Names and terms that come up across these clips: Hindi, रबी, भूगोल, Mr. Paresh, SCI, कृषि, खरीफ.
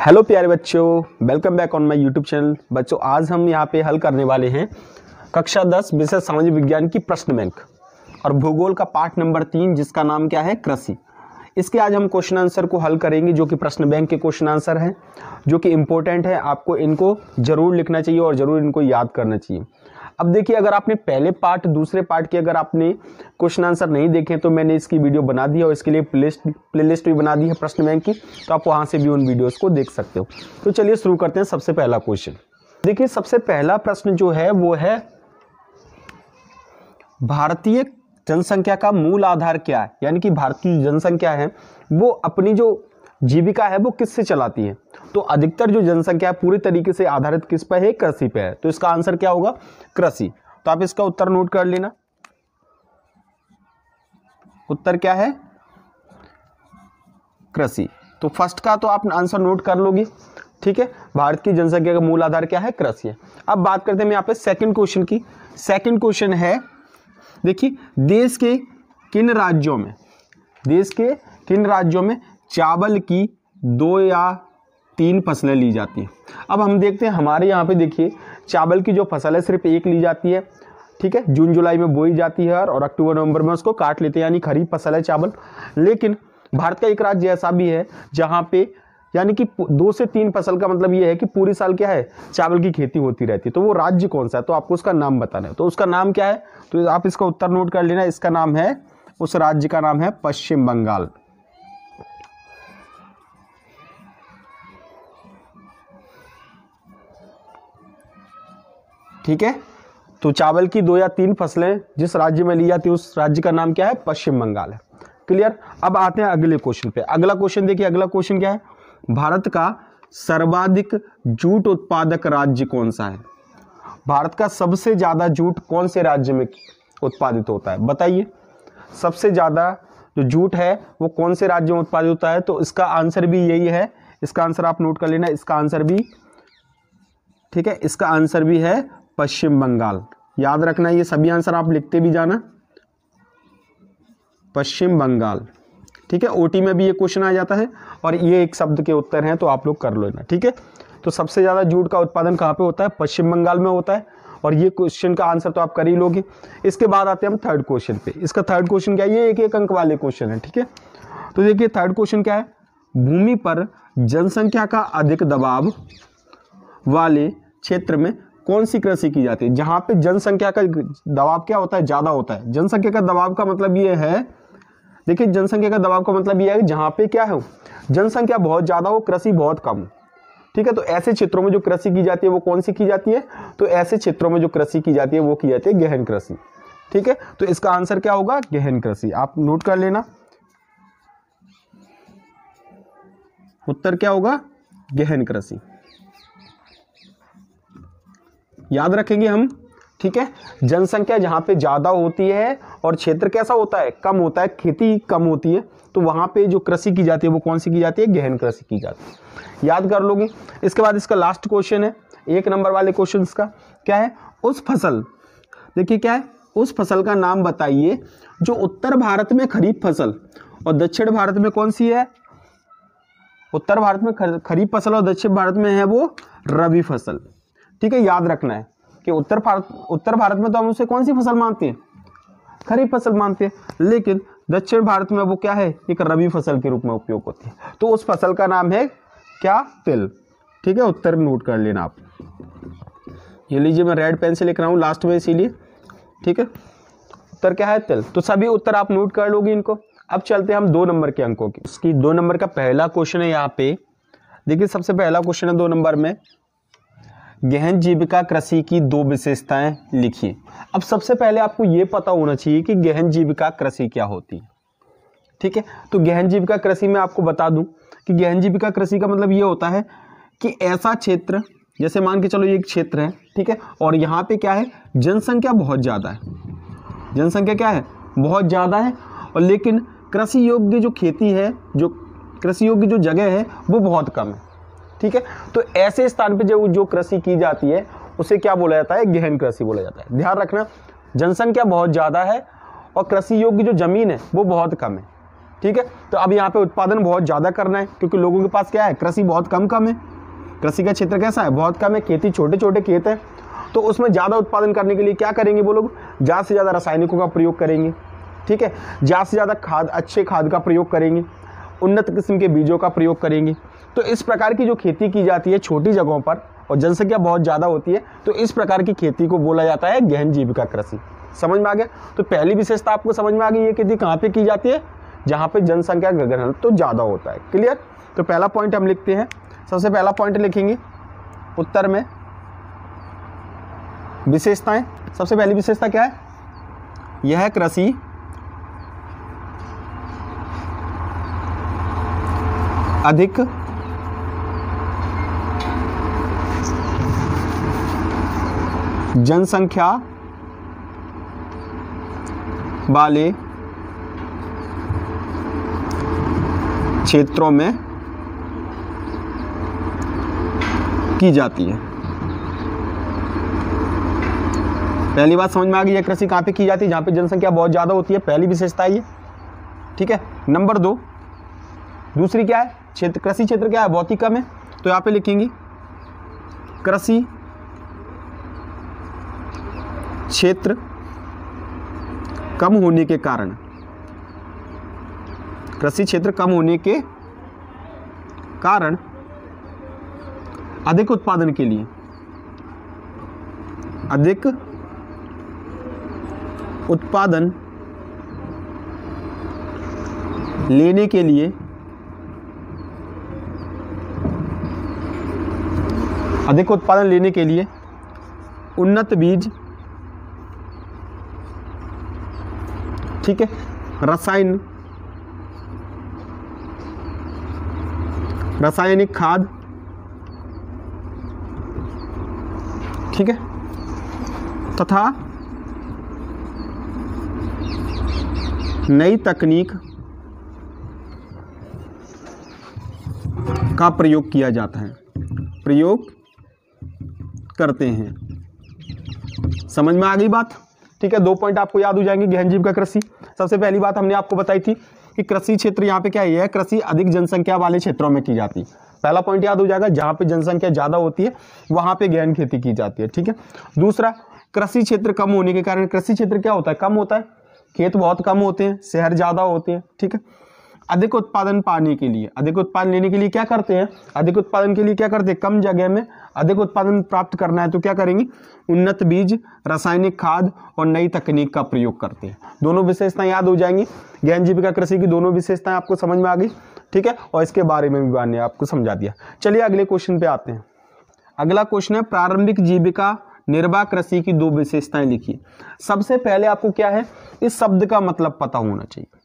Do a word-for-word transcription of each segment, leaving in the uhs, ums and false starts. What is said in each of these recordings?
Hello प्यारे बच्चों, welcome back on my YouTube channel. बच्चों, आज हम यहाँ पे हल करने वाले हैं कक्षा दस विषय सामाजिक विज्ञान की प्रश्न बैंक और भूगोल का पाठ नंबर तीन, जिसका नाम क्या है, कृषि। इसके आज हम क्वेश्चन आंसर को हल करेंगे, जो कि प्रश्न बैंक के क्वेश्चन आंसर हैं, जो कि इम्पोर्टेंट है। आपको इनको ज़रूर लिखना चाहिए और ज़रूर इनको याद करना चाहिए। अब देखिए, अगर आपने पहले पार्ट दूसरे पार्ट के अगर आपने क्वेश्चन आंसर नहीं देखे तो मैंने इसकी वीडियो बना दी है और इसके लिए प्लेलिस्ट प्लेलिस्ट भी बना दी है प्रश्न बैंक की, तो आप वहां से भी उन वीडियोस को देख सकते हो। तो चलिए शुरू करते हैं। सबसे पहला क्वेश्चन देखिए, सबसे पहला प्रश्न जो है वो है, भारतीय जनसंख्या का मूल आधार क्या है, यानी कि भारतीय जनसंख्या है वो अपनी जो जीविका है वो किससे चलाती है। तो अधिकतर जो जनसंख्या है पूरी तरीके से आधारित किस पर है, कृषि पे है। तो इसका आंसर क्या होगा, कृषि। तो आप इसका उत्तर नोट कर लेना। उत्तर क्या है, कृषि। तो फर्स्ट का तो आप आंसर नोट कर लोगे, ठीक है। भारत की जनसंख्या का मूल आधार क्या है, कृषि है। अब बात करते हैं हम यहाँ पे सेकंड क्वेश्चन की। सेकंड क्वेश्चन है, देखिए, देश के किन राज्यों में देश के किन राज्यों में चावल की दो या तीन फसलें ली जाती हैं। अब हम देखते हैं, हमारे यहाँ पे देखिए चावल की जो फसल है सिर्फ एक ली जाती है, ठीक है। जून जुलाई में बोई जाती है और अक्टूबर नवंबर में उसको काट लेते हैं, यानी खरीफ फसल है चावल। लेकिन भारत का एक राज्य ऐसा भी है जहाँ पे यानी कि दो से तीन फसल का मतलब ये है कि पूरे साल क्या है, चावल की खेती होती रहती है। तो वो राज्य कौन सा है, तो आपको उसका नाम बताना है। तो उसका नाम क्या है, तो आप इसका उत्तर नोट कर लेना। इसका नाम है, उस राज्य का नाम है पश्चिम बंगाल। ठीक है। तो चावल की दो या तीन फसलें जिस राज्य में ली जाती है उस राज्य का नाम क्या है, पश्चिम बंगाल है। क्लियर। अब आते हैं अगले क्वेश्चन पे। अगला क्वेश्चन देखिए, अगला क्वेश्चन क्या है, भारत का सर्वाधिक जूट उत्पादक राज्य कौन सा है। भारत का सबसे ज्यादा जूट कौन से राज्य में उत्पादित होता है, बताइए। सबसे ज्यादा जो जूट है वो कौन से राज्य में उत्पादित होता है, तो इसका आंसर भी यही है। इसका आंसर आप नोट कर लेना। इसका आंसर भी, ठीक है, इसका आंसर भी है पश्चिम बंगाल। याद रखना, ये सभी आंसर आप लिखते भी जाना, पश्चिम बंगाल। ठीक है, ओटी में भी ये क्वेश्चन आ जाता है और ये एक शब्द के उत्तर हैं, तो आप लोग कर लो ना। ठीक है, तो सबसे ज़्यादा जूट का उत्पादन कहाँ पे होता है, पश्चिम बंगाल में होता है। और ये क्वेश्चन का आंसर तो आप कर ही लोगे। इसके बाद आते हैं हम थर्ड क्वेश्चन पे। इसका थर्ड क्वेश्चन क्या है, ये एक एक अंक वाले क्वेश्चन है, ठीक है। तो देखिए थर्ड क्वेश्चन क्या है, भूमि पर जनसंख्या का अधिक दबाव वाले क्षेत्र में कौन सी कृषि की जाती है। जहाँ पे जनसंख्या का दबाव क्या होता है, ज़्यादा होता है। जनसंख्या का दबाव का मतलब ये है, देखिए जनसंख्या का दबाव का मतलब ये है जहाँ पे क्या हो, जनसंख्या बहुत ज़्यादा हो, कृषि बहुत कम हो, ठीक है। तो ऐसे क्षेत्रों में जो कृषि की जाती है वो कौन सी की जाती है, तो ऐसे क्षेत्रों में जो कृषि की जाती है वो की जाती है गहन कृषि। ठीक है, तो इसका आंसर क्या होगा, गहन कृषि। आप नोट कर लेना, उत्तर क्या होगा, गहन कृषि। याद रखेंगे हम, ठीक है। जनसंख्या जहाँ पे ज़्यादा होती है और क्षेत्र कैसा होता है, कम होता है, खेती कम होती है, तो वहाँ पे जो कृषि की जाती है वो कौन सी की जाती है, गहन कृषि की जाती है। याद कर लोगे। इसके बाद इसका लास्ट क्वेश्चन है, एक नंबर वाले क्वेश्चन का क्या है, उस फसल, देखिए क्या है, उस फसल का नाम बताइए जो उत्तर भारत में खरीफ फसल और दक्षिण भारत में कौन सी है। उत्तर भारत में खरीफ फसल और दक्षिण भारत में है वो रबी फसल, ठीक है। याद रखना है कि उत्तर भारत उत्तर भारत में तो हम उसे कौन सी फसल मानते हैं, खरीफ फसल मानते हैं, लेकिन दक्षिण भारत में वो क्या है, एक रबी फसल के रूप में उपयोग होती है। तो उस फसल का नाम है क्या, तिल, ठीक है। उत्तर नोट कर लेना आप। ये लीजिए, मैं रेड पेन से लिख रहा हूँ लास्ट में इसीलिए, ठीक है। उत्तर क्या है, तिल। तो सभी उत्तर आप नोट कर लोगे इनको। अब चलते हैं हम दो नंबर के अंकों की। उसकी दो नंबर का पहला क्वेश्चन है, यहाँ पे देखिए सबसे पहला क्वेश्चन है दो नंबर में, गहन जीविका कृषि की दो विशेषताएं लिखिए। अब सबसे पहले आपको ये पता होना चाहिए कि गहन जीविका कृषि क्या होती है, ठीक है। तो गहन जीविका कृषि में आपको बता दूं कि गहन जीविका कृषि का मतलब ये होता है कि ऐसा क्षेत्र, जैसे मान के चलो ये एक क्षेत्र है, ठीक है, और यहाँ पे क्या है, जनसंख्या बहुत ज़्यादा है, जनसंख्या क्या है, बहुत ज़्यादा है, और लेकिन कृषि योग्य जो खेती है, जो कृषि योग्य जो जगह है वो बहुत कम है, ठीक है। तो ऐसे स्थान पे जो जो कृषि की जाती है उसे क्या बोला जाता है, गहन कृषि बोला जाता है। ध्यान रखना, जनसंख्या बहुत ज़्यादा है और कृषि योग्य जो जमीन है वो बहुत कम है, ठीक है। तो अब यहाँ पे उत्पादन बहुत ज़्यादा करना है क्योंकि लोगों के पास क्या है, कृषि बहुत कम कम है, कृषि का क्षेत्र कैसा है बहुत कम है, खेती छोटे छोटे खेत हैं, तो उसमें ज़्यादा उत्पादन करने के लिए क्या करेंगे वो लोग, ज़्यादा से ज़्यादा रासायनिकों का प्रयोग करेंगे, ठीक है, ज़्यादा से ज़्यादा खाद, अच्छे खाद का प्रयोग करेंगे, उन्नत किस्म के बीजों का प्रयोग करेंगे। तो इस प्रकार की जो खेती की जाती है छोटी जगहों पर और जनसंख्या बहुत ज़्यादा होती है, तो इस प्रकार की खेती को बोला जाता है गहन जीविका कृषि। समझ में आ गया। तो पहली विशेषता आपको समझ में आ गई है कि कहाँ पे की जाती है, जहाँ पे जनसंख्या का घनत्व तो ज़्यादा होता है। क्लियर। तो पहला पॉइंट हम लिखते हैं, सबसे पहला पॉइंट लिखेंगे उत्तर में विशेषताएं। सबसे पहली विशेषता क्या है, यह है कृषि अधिक जनसंख्या वाले क्षेत्रों में की जाती है। पहली बात समझ में आ गई है, कृषि कहाँ पे की जाती है, जहाँ पे जनसंख्या बहुत ज़्यादा होती है, पहली विशेषता ये, ठीक है। नंबर दो, दूसरी क्या है, क्षेत्र कृषि क्षेत्र क्या है, बहुत ही कम है, तो यहाँ पे लिखेंगे कृषि क्षेत्र कम होने के कारण, कृषि क्षेत्र कम होने के कारण अधिक उत्पादन के लिए, अधिक उत्पादन लेने के लिए अधिक उत्पादन लेने के लिए उन्नत बीज, ठीक है, रसायन रासायनिक खाद, ठीक है, तथा नई तकनीक का प्रयोग किया जाता है, प्रयोग करते हैं। समझ में आ गई बात, ठीक है। दो पॉइंट आपको याद हो जाएंगे गहन जीविका कृषि। सबसे पहली बात हमने आपको बताई थी कि कृषि क्षेत्र यहाँ पे क्या है, कृषि अधिक जनसंख्या वाले क्षेत्रों में की जाती है। पहला पॉइंट याद हो जाएगा, जहाँ पे जनसंख्या ज़्यादा होती है वहाँ पे गहन खेती की जाती है, ठीक है। दूसरा, कृषि क्षेत्र कम होने के कारण, कृषि क्षेत्र क्या होता है, कम होता है, खेत बहुत कम होते हैं, शहर ज़्यादा होते हैं, ठीक है। अधिक उत्पादन पाने के लिए, अधिक उत्पादन लेने के लिए क्या करते हैं, अधिक उत्पादन के लिए क्या करते हैं, कम जगह में अधिक उत्पादन प्राप्त करना है तो क्या करेंगे, उन्नत बीज, रासायनिक खाद और नई तकनीक का प्रयोग करते हैं। दोनों विशेषताएं याद हो जाएंगी गहन जीविका कृषि की, दोनों विशेषताएं आपको समझ में आ गई, ठीक है। और इसके बारे में भी मैंने आपको समझा दिया। चलिए अगले क्वेश्चन पे आते हैं। अगला क्वेश्चन है प्रारंभिक जीविका निर्वाह कृषि की दो विशेषताएं लिखिए। सबसे पहले आपको क्या है, इस शब्द का मतलब पता होना चाहिए।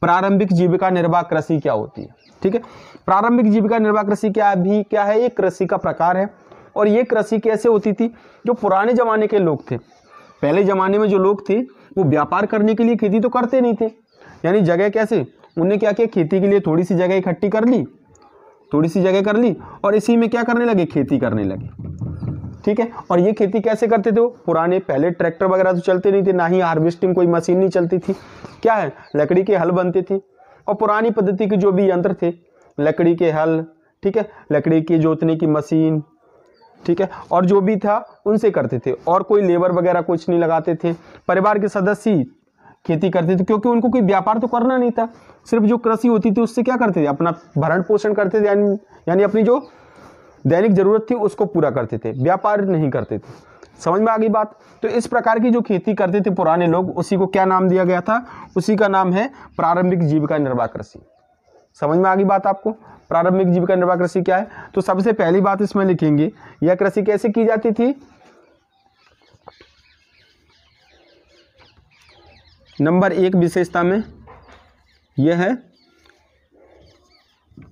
प्रारंभिक जीविका निर्वाह कृषि क्या होती है, ठीक है। प्रारंभिक जीविका निर्वाह कृषि क्या भी क्या है, ये कृषि का प्रकार है। और ये कृषि कैसे होती थी, जो पुराने जमाने के लोग थे, पहले जमाने में जो लोग थे वो व्यापार करने के लिए खेती तो करते नहीं थे, यानी जगह कैसे उन्हें क्या किया, खेती के लिए थोड़ी सी जगह इकट्ठी कर ली, थोड़ी सी जगह कर ली और इसी में क्या करने लगे, खेती करने लगे, ठीक है। और ये खेती कैसे करते थे वो पुराने, पहले ट्रैक्टर वगैरह तो चलते नहीं थे, ना ही हार्वेस्टिंग कोई मशीन नहीं चलती थी, क्या है, लकड़ी के हल बनते थे और पुरानी पद्धति के जो भी यंत्र थे, लकड़ी के हल, ठीक है, लकड़ी की जोतने की मशीन, ठीक है, और जो भी था उनसे करते थे और कोई लेबर वगैरह कुछ नहीं लगाते थे। परिवार के सदस्य खेती करते थे क्योंकि उनको कोई व्यापार तो करना नहीं था, सिर्फ जो कृषि होती थी उससे क्या करते थे, अपना भरण पोषण करते थे, यानी यानी अपनी जो दैनिक जरूरत थी उसको पूरा करते थे, व्यापार नहीं करते थे। समझ में आ गई बात। तो इस प्रकार की जो खेती करते थे पुराने लोग, उसी को क्या नाम दिया गया था, उसी का नाम है प्रारंभिक जीविका निर्वाह कृषि। समझ में आ गई बात आपको, प्रारंभिक जीविका निर्वाह कृषि क्या है। तो सबसे पहली बात इसमें लिखेंगे, यह कृषि कैसे की जाती थी, नंबर एक विशेषता में यह है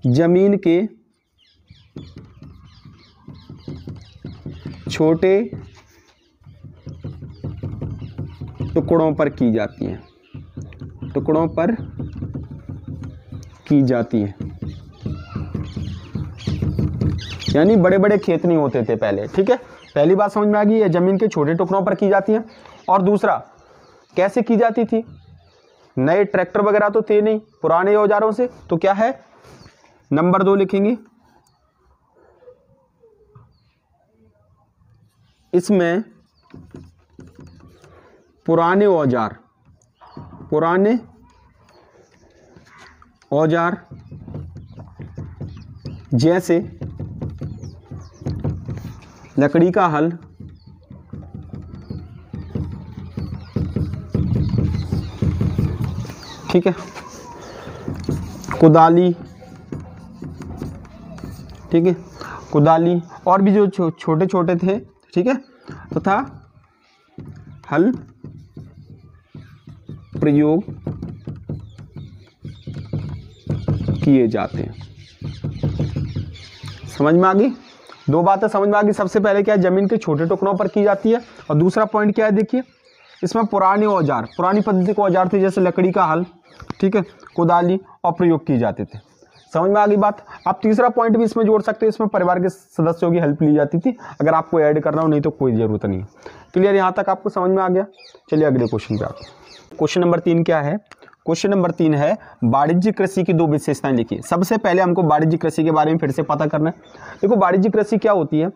जमीन के छोटे टुकड़ों पर की जाती है, टुकड़ों पर की जाती है, यानी बड़े बड़े खेत नहीं होते थे पहले, ठीक है। पहली बात समझ में आ गई, ये जमीन के छोटे टुकड़ों पर की जाती है। और दूसरा, कैसे की जाती थी, नए ट्रैक्टर वगैरह तो थे नहीं पुराने औजारों से, तो क्या है नंबर दो लिखेंगे। इसमें पुराने औजार पुराने औजार जैसे लकड़ी का हल, ठीक है, कुदाली, ठीक है, कुदाली और भी जो छो, छोटे छोटे थे, ठीक है, तथा हल प्रयोग किए जाते हैं। समझ में आ गई, दो बातें समझ में आ गई। सबसे पहले क्या है, जमीन के छोटे टुकड़ों पर की जाती है, और दूसरा पॉइंट क्या है देखिए, इसमें पुराने औजार पुरानी पद्धति के औजार थे जैसे लकड़ी का हल, ठीक है, कुदाली और प्रयोग किए जाते थे। समझ में आ गई बात। आप तीसरा पॉइंट भी इसमें जोड़ सकते हो, इसमें परिवार के सदस्यों की हेल्प ली जाती थी, अगर आपको ऐड करना हो, नहीं तो कोई ज़रूरत नहीं। क्लियर, यहाँ तक आपको समझ में आ गया। चलिए अगले क्वेश्चन पे आते हैं। क्वेश्चन नंबर तीन क्या है, क्वेश्चन नंबर तीन है वाणिज्यिक कृषि की दो विशेषताएं लिखिए। सबसे पहले हमको वाणिज्यिक कृषि के बारे में फिर से पता करना है। देखो वाणिज्यिक कृषि क्या होती है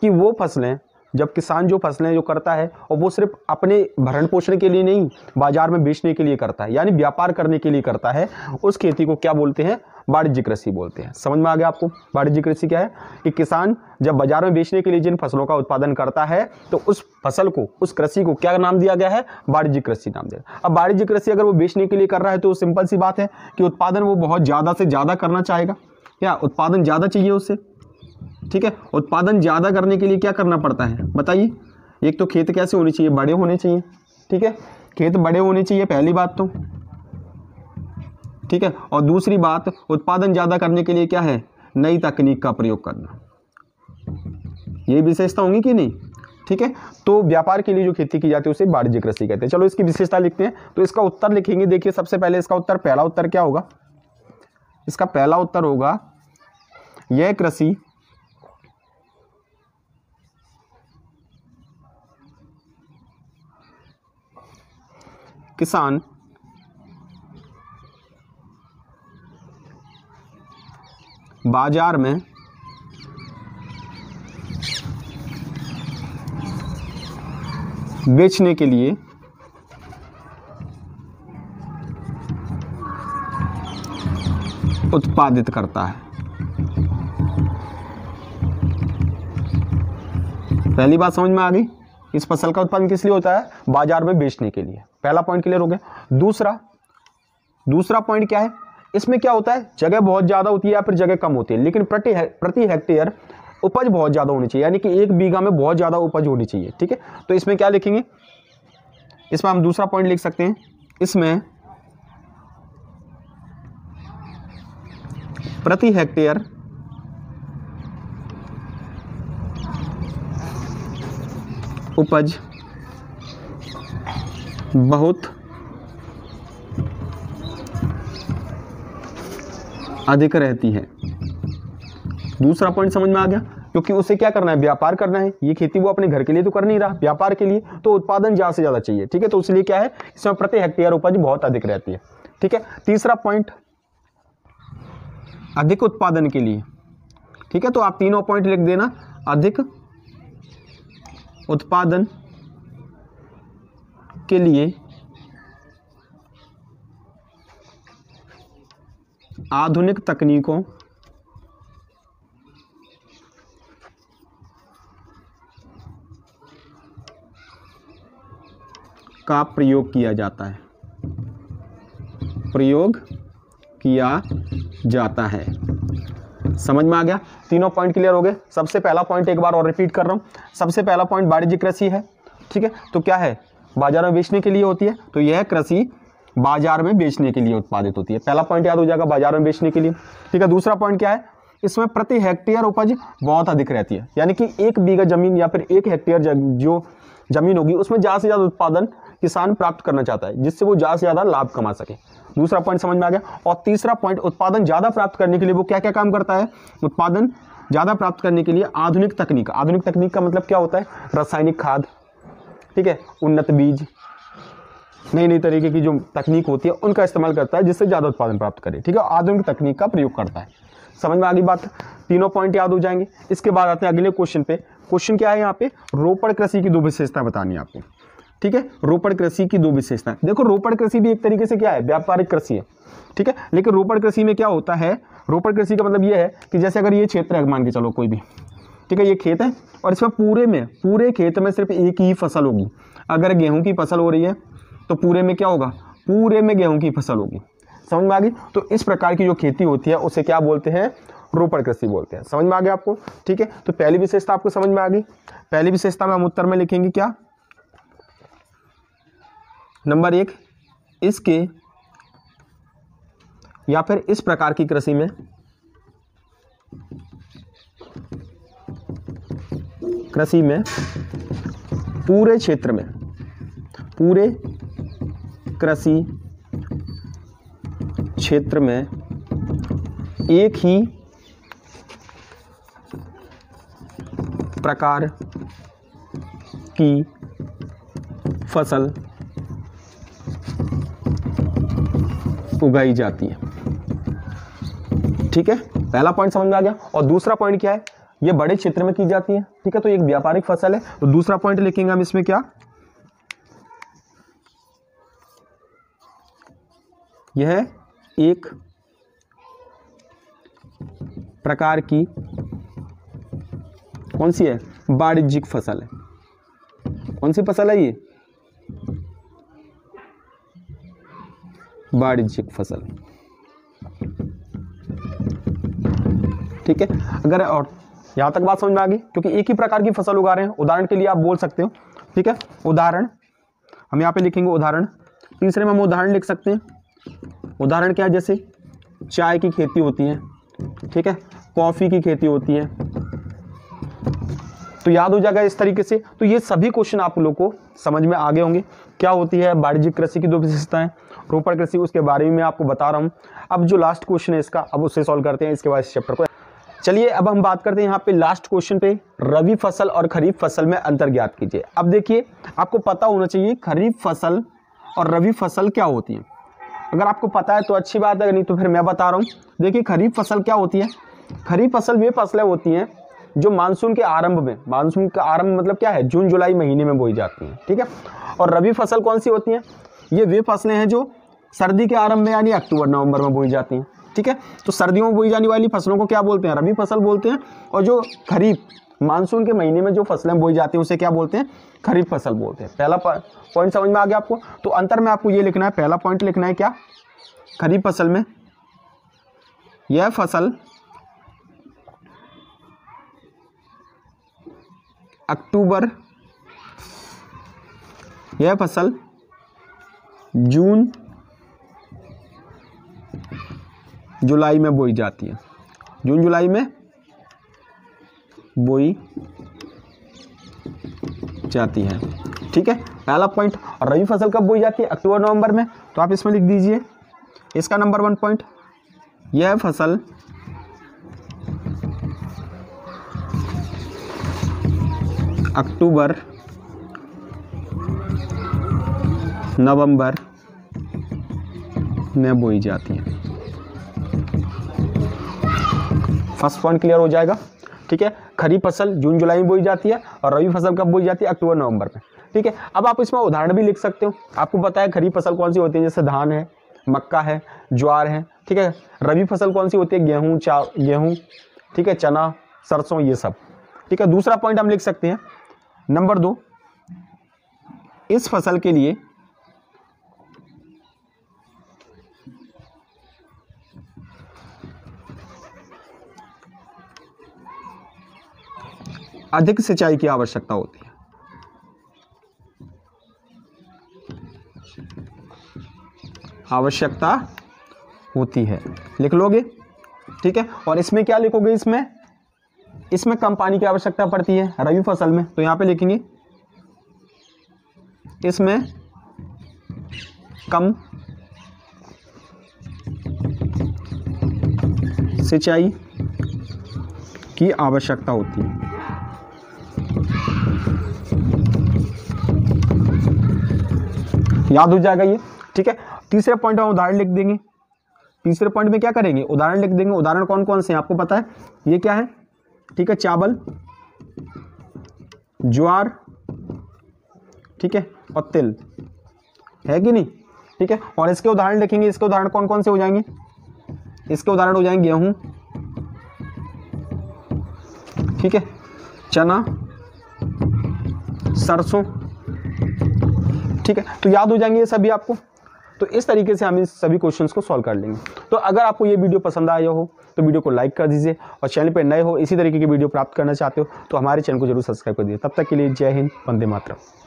कि वो फसलें, जब किसान जो फसलें जो करता है और वो सिर्फ अपने भरण पोषण के लिए नहीं, बाजार में बेचने के लिए करता है, यानी व्यापार करने के लिए करता है, उस खेती को क्या बोलते हैं, वाणिज्यिक कृषि बोलते हैं। समझ में आ गया आपको, वाणिज्यिक कृषि क्या है कि किसान जब बाजार में बेचने के लिए जिन फसलों का उत्पादन करता है तो उस फसल को, उस कृषि को क्या नाम दिया गया है, वाणिज्यिक कृषि नाम दिया। अब वाणिज्यिक कृषि अगर वो बेचने के लिए कर रहा है तो सिंपल सी बात है कि उत्पादन वो बहुत ज़्यादा से ज़्यादा करना चाहेगा, या उत्पादन ज़्यादा चाहिए उससे, ठीक है। उत्पादन ज़्यादा करने के लिए क्या करना पड़ता है बताइए, एक तो खेत कैसे होने चाहिए, बड़े होने चाहिए, ठीक है, खेत बड़े होने चाहिए पहली बात तो, ठीक है, और दूसरी बात उत्पादन ज़्यादा करने के लिए क्या है, नई तकनीक का प्रयोग करना, ये विशेषता होंगी कि नहीं, ठीक है। तो व्यापार के लिए जो खेती की जाती है उसे वाणिज्यिक कृषि कहते हैं। चलो इसकी विशेषता लिखते हैं, तो इसका उत्तर लिखेंगे। देखिए सबसे पहले इसका उत्तर, पहला उत्तर क्या होगा, इसका पहला उत्तर होगा यह कृषि किसान बाजार में बेचने के लिए उत्पादित करता है। पहली बात समझ में आ गई, इस फसल का उत्पादन किस लिए होता है, बाजार में बेचने के लिए। पहला पॉइंट क्लियर हो गया। दूसरा दूसरा पॉइंट क्या है, इसमें क्या होता है, जगह बहुत ज़्यादा होती है या फिर जगह कम होती है, लेकिन प्रति प्रति हेक्टेयर उपज बहुत ज़्यादा होनी चाहिए, यानी कि एक बीघा में बहुत ज़्यादा उपज होनी चाहिए, ठीक है। तो इसमें क्या लिखेंगे, इसमें हम दूसरा पॉइंट लिख सकते हैं, इसमें प्रति हेक्टेयर उपज बहुत अधिक रहती है। दूसरा पॉइंट समझ में आ गया, क्योंकि उसे क्या करना है, व्यापार करना है, ये खेती वो अपने घर के लिए तो कर नहीं रहा, व्यापार के लिए, तो उत्पादन ज़्यादा से ज़्यादा चाहिए, ठीक है। तो इसलिए क्या है, इसमें प्रति हेक्टेयर उपज बहुत अधिक रहती है, ठीक है। तीसरा पॉइंट, अधिक उत्पादन के लिए, ठीक है, तो आप तीनों पॉइंट लिख देना, अधिक उत्पादन के लिए आधुनिक तकनीकों का प्रयोग किया जाता है प्रयोग किया जाता है। समझ में आ गया, तीनों पॉइंट क्लियर हो गए। सबसे पहला पॉइंट एक बार और रिपीट कर रहा हूं, सबसे पहला पॉइंट वाणिज्यिक कृषि है, ठीक है, तो क्या है, बाजार में बेचने के लिए होती है, तो यह कृषि बाजार में बेचने के लिए उत्पादित होती है। पहला पॉइंट याद हो जाएगा, बाजार में बेचने के लिए, ठीक है। दूसरा पॉइंट क्या है, इसमें प्रति हेक्टेयर उपज बहुत अधिक रहती है, यानी कि एक बीघा जमीन या फिर एक हेक्टेयर जो जमीन होगी उसमें ज़्यादा से ज़्यादा उत्पादन किसान प्राप्त करना चाहता है, जिससे वो ज़्यादा से ज़्यादा लाभ कमा सके। दूसरा पॉइंट समझ में आ गया। और तीसरा पॉइंट, उत्पादन ज़्यादा प्राप्त करने के लिए वो क्या क्या काम करता है, उत्पादन ज़्यादा प्राप्त करने के लिए आधुनिक तकनीक, आधुनिक तकनीक का मतलब क्या होता है, रासायनिक खाद, ठीक है, उन्नत बीज, नई नई तरीके की जो तकनीक होती है उनका इस्तेमाल करता है जिससे ज़्यादा उत्पादन प्राप्त करे। ठीक है, आधुनिक तकनीक का प्रयोग करता है। समझ में आगे बात, तीनों पॉइंट याद हो जाएंगे। इसके बाद आते हैं अगले क्वेश्चन पे। क्वेश्चन क्या है यहाँ पे, रोपड़ कृषि की दो विशेषताएं बतानी है आपको। ठीक है, रोपड़ कृषि की दो विशेषताएं। देखो रोपड़ कृषि भी एक तरीके से क्या है, व्यापारिक कृषि है। ठीक है, लेकिन रोपड़ कृषि में क्या होता है, रोपड़ कृषि का मतलब ये है कि जैसे अगर ये क्षेत्र है, मान के चलो कोई भी, ठीक है, ये खेत है और इसमें पूरे में पूरे खेत में सिर्फ एक ही फसल होगी। अगर गेहूँ की फसल हो रही है तो पूरे में क्या होगा, पूरे में गेहूँ की फसल होगी। समझ में आ गई। तो इस प्रकार की जो खेती होती है उसे क्या बोलते हैं, रोपड़ कृषि बोलते हैं। समझ में आ गया आपको। ठीक है, तो पहली विशेषता आपको समझ में आ गई। पहली विशेषता में हम उत्तर में लिखेंगे क्या, नंबर एक, इसके या फिर इस प्रकार की कृषि में कृषि में पूरे क्षेत्र में पूरे कृषि क्षेत्र में एक ही प्रकार की फसल उगाई जाती है। ठीक है, पहला पॉइंट समझ में आ गया। और दूसरा पॉइंट क्या है, ये बड़े क्षेत्र में की जाती है। ठीक है, तो एक व्यापारिक फसल है। तो दूसरा पॉइंट लिखेंगे हम इसमें क्या, यह एक प्रकार की कौन सी है, वाणिज्यिक फसल है। कौन सी फसल है ये, वाणिज्यिक फसल। ठीक है, अगर और यहाँ तक बात समझ में आ गई, क्योंकि एक ही प्रकार की फसल उगा रहे हैं। उदाहरण के लिए आप बोल सकते हो। ठीक है, उदाहरण हम यहाँ पे लिखेंगे, उदाहरण। तीसरे में हम उदाहरण लिख सकते हैं। उदाहरण क्या है, जैसे चाय की खेती होती है, ठीक है, कॉफ़ी की खेती होती है। तो याद हो जाएगा इस तरीके से। तो ये सभी क्वेश्चन आप लोगों को समझ में आगे होंगे। क्या होती है वाणिज्यिक कृषि की दो विशेषताएं, रोपड़ कृषि, उसके बारे में मैं आपको बता रहा हूँ। अब जो लास्ट क्वेश्चन है इसका, अब उससे सॉल्व करते हैं इसके बाद इस चैप्टर को। चलिए अब हम बात करते हैं यहाँ पे लास्ट क्वेश्चन पे, रबी फसल और खरीफ फसल में अंतर ज्ञात कीजिए। अब देखिए, आपको पता होना चाहिए खरीफ फसल और रबी फसल क्या होती है। अगर आपको पता है तो अच्छी बात है, नहीं तो फिर मैं बता रहा हूँ। देखिए, खरीफ फसल क्या होती है, खरीफ फसल वे फसलें होती हैं जो मानसून के आरंभ में, मानसून का आरंभ मतलब क्या है, जून जुलाई महीने में बोई जाती हैं। ठीक है, और रबी फसल कौन सी होती हैं, ये वे फसलें हैं जो सर्दी के आरंभ में यानी अक्टूबर नवंबर में बोई जाती हैं। ठीक है, तो सर्दियों में बोई जाने वाली फसलों को क्या बोलते हैं, रबी फसल बोलते हैं। और जो खरीफ मानसून के महीने में जो फसलें बोई जाती हैं उसे क्या बोलते हैं, खरीफ फसल बोलते हैं। पहला पॉइंट समझ में आ गया आपको। तो अंतर में आपको ये लिखना है, पहला पॉइंट लिखना है क्या, खरीफ फसल में यह फसल अक्टूबर यह फसल जून जुलाई में बोई जाती है, जून जुलाई में बोई जाती है। ठीक है, पहला पॉइंट। और रबी फसल कब बोई जाती है, अक्टूबर नवंबर में, तो आप इसमें लिख दीजिए इसका नंबर वन पॉइंट, यह फसल अक्टूबर नवंबर में बोई जाती है। फर्स्ट पॉइंट क्लियर हो जाएगा। ठीक है, खरीफ फसल जून जुलाई में बोई जाती है और रबी फसल कब बोई जाती है, अक्टूबर नवंबर में। ठीक है, अब आप इसमें उदाहरण भी लिख सकते हो। आपको पता है खरीफ फसल कौन सी होती है, जैसे धान है, मक्का है, ज्वार है। ठीक है, रबी फसल कौन सी होती है, गेहूँ चा गेहूँ ठीक है, चना, सरसों, ये सब। ठीक है, दूसरा पॉइंट हम लिख सकते हैं नंबर दो, इस फसल के लिए अधिक सिंचाई की आवश्यकता होती है। आवश्यकता होती है, लिख लोगे। ठीक है, और इसमें क्या लिखोगे, इसमें इसमें कम पानी की आवश्यकता पड़ती है रबी फसल में, तो यहाँ पे लिखेंगे इसमें कम सिंचाई की आवश्यकता होती है। याद हो जाएगा ये, ठीक है। तीसरे पॉइंट में उदाहरण लिख देंगे, तीसरे पॉइंट में क्या करेंगे, उदाहरण लिख देंगे। उदाहरण कौन कौन से हैं आपको पता है, ये क्या है, ठीक है, चावल, ज्वार, ठीक है, और तिल, है कि नहीं, ठीक है। और इसके उदाहरण लिखेंगे, इसके उदाहरण कौन कौन से हो जाएंगे, इसके उदाहरण हो जाएंगे गेहूं, ठीक है, चना, सरसों, ठीक है। तो याद हो जाएंगे ये सभी आपको। तो इस तरीके से हम इन सभी क्वेश्चंस को सॉल्व कर लेंगे। तो अगर आपको ये वीडियो पसंद आया हो तो वीडियो को लाइक कर दीजिए, और चैनल पर नए हो इसी तरीके की वीडियो प्राप्त करना चाहते हो तो हमारे चैनल को जरूर सब्सक्राइब कर दीजिए। तब तक के लिए जय हिंद, वंदे मातरम।